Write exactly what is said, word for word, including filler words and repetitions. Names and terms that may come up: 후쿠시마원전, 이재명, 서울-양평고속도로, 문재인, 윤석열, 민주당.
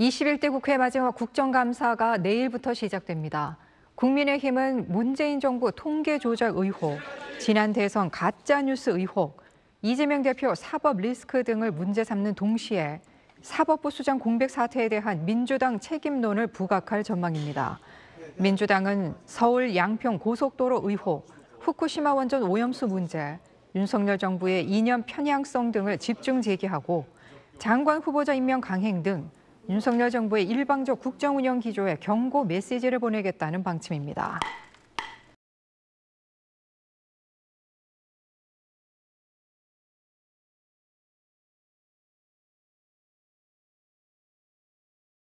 이십일 대 국회 마지막 국정감사가 내일부터 시작됩니다. 국민의힘은 문재인 정부 통계 조작 의혹, 지난 대선 가짜뉴스 의혹, 이재명 대표 사법 리스크 등을 문제 삼는 동시에 사법부 수장 공백 사태에 대한 민주당 책임론을 부각할 전망입니다. 민주당은 서울-양평고속도로 의혹, 후쿠시마원전 오염수 문제, 윤석열 정부의 이념 편향성 등을 집중 제기하고 장관 후보자 임명 강행 등 윤석열 정부의 일방적 국정 운영 기조에 경고 메시지를 보내겠다는 방침입니다.